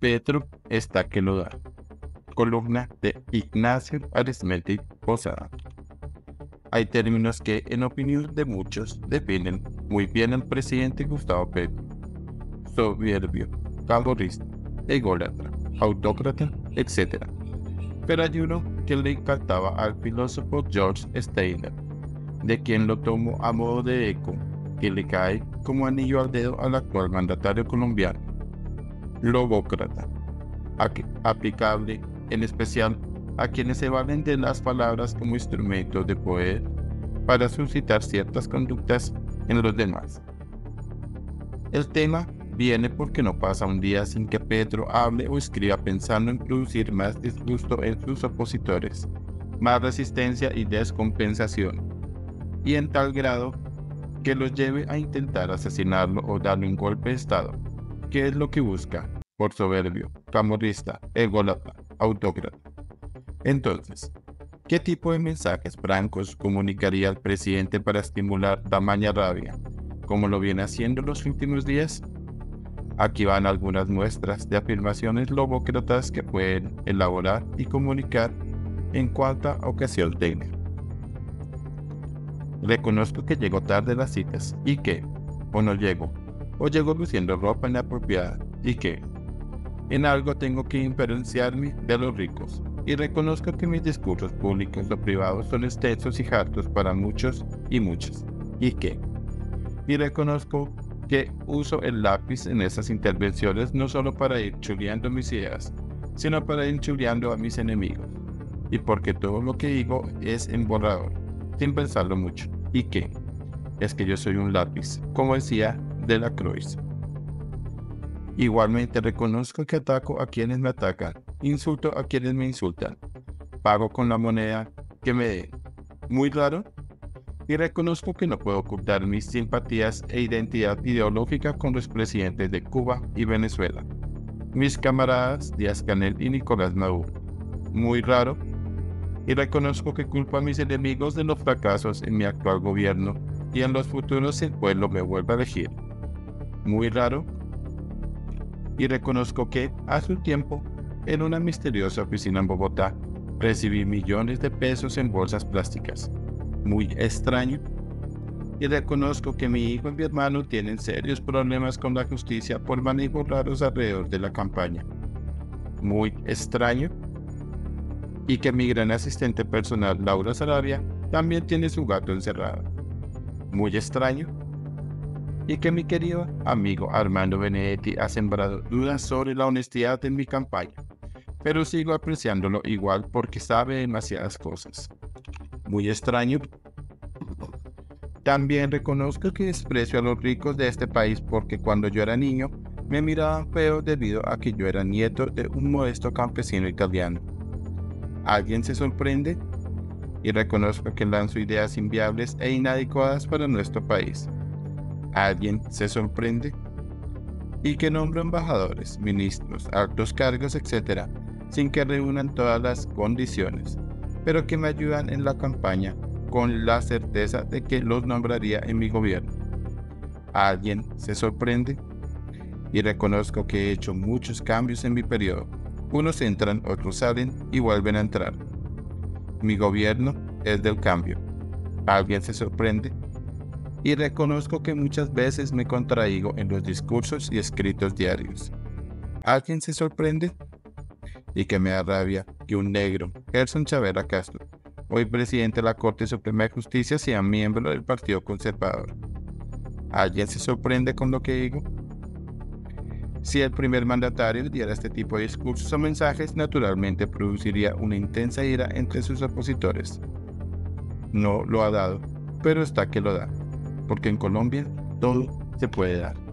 Petro está que lo da. Columna de Ignacio Arizmendi Posada. Hay términos que, en opinión de muchos, definen muy bien al presidente Gustavo Petro: soberbio, calorista, ególatra, autócrata, etc. Pero hay uno que le encantaba al filósofo George Steiner, de quien lo tomó a modo de eco, que le cae como anillo al dedo al actual mandatario colombiano: lobócrata, aplicable en especial a quienes se valen de las palabras como instrumento de poder para suscitar ciertas conductas en los demás. El tema viene porque no pasa un día sin que Petro hable o escriba pensando en producir más disgusto en sus opositores, más resistencia y descompensación, y en tal grado que los lleve a intentar asesinarlo o darle un golpe de estado, que es lo que busca, por soberbio, camorrista, ególatra, autócrata. Entonces, ¿qué tipo de mensajes francos comunicaría el presidente para estimular tamaña rabia, como lo viene haciendo los últimos días? Aquí van algunas muestras de afirmaciones lobócratas que pueden elaborar y comunicar en cuanta ocasión tenga. Reconozco que llego tarde a las citas y que, o no llego, o llego luciendo ropa inapropiada y que, en algo tengo que diferenciarme de los ricos, y reconozco que mis discursos públicos o privados son extensos y hartos para muchos y muchas, y que, y reconozco que uso el lápiz en esas intervenciones no solo para ir chuleando mis ideas, sino para ir chuleando a mis enemigos, y porque todo lo que digo es en borrador, sin pensarlo mucho, y que es que yo soy un lápiz, como decía Delacroix. Igualmente reconozco que ataco a quienes me atacan, insulto a quienes me insultan, pago con la moneda que me den. ¿Muy raro? Y reconozco que no puedo ocultar mis simpatías e identidad ideológica con los presidentes de Cuba y Venezuela, mis camaradas Díaz-Canel y Nicolás Maduro. Muy raro. Y reconozco que culpo a mis enemigos de los fracasos en mi actual gobierno y en los futuros si el pueblo me vuelva a elegir. Muy raro. Y reconozco que, hace un tiempo, en una misteriosa oficina en Bogotá, recibí millones de pesos en bolsas plásticas. Muy extraño. Y reconozco que mi hijo y mi hermano tienen serios problemas con la justicia por manejos raros alrededor de la campaña. Muy extraño. Y que mi gran asistente personal, Laura Sarabia, también tiene su gato encerrado. Muy extraño. Y que mi querido amigo Armando Benedetti ha sembrado dudas sobre la honestidad de mi campaña, pero sigo apreciándolo igual porque sabe demasiadas cosas. Muy extraño. También reconozco que desprecio a los ricos de este país porque cuando yo era niño me miraban feo debido a que yo era nieto de un modesto campesino italiano. ¿Alguien se sorprende? Y reconozco que lanzo ideas inviables e inadecuadas para nuestro país. ¿Alguien se sorprende? Y que nombro embajadores, ministros, altos cargos, etc., sin que reúnan todas las condiciones, pero que me ayudan en la campaña con la certeza de que los nombraría en mi gobierno. ¿Alguien se sorprende? Y reconozco que he hecho muchos cambios en mi periodo. Unos entran, otros salen y vuelven a entrar. Mi gobierno es del cambio. ¿Alguien se sorprende? Y reconozco que muchas veces me contradigo en los discursos y escritos diarios. ¿Alguien se sorprende? Y que me da rabia que un negro, Gerson Chavera Castro, hoy presidente de la Corte Suprema de Justicia, sea miembro del Partido Conservador. ¿Alguien se sorprende con lo que digo? Si el primer mandatario diera este tipo de discursos o mensajes, naturalmente produciría una intensa ira entre sus opositores. No lo ha dado, pero está que lo da, porque en Colombia todo se puede dar.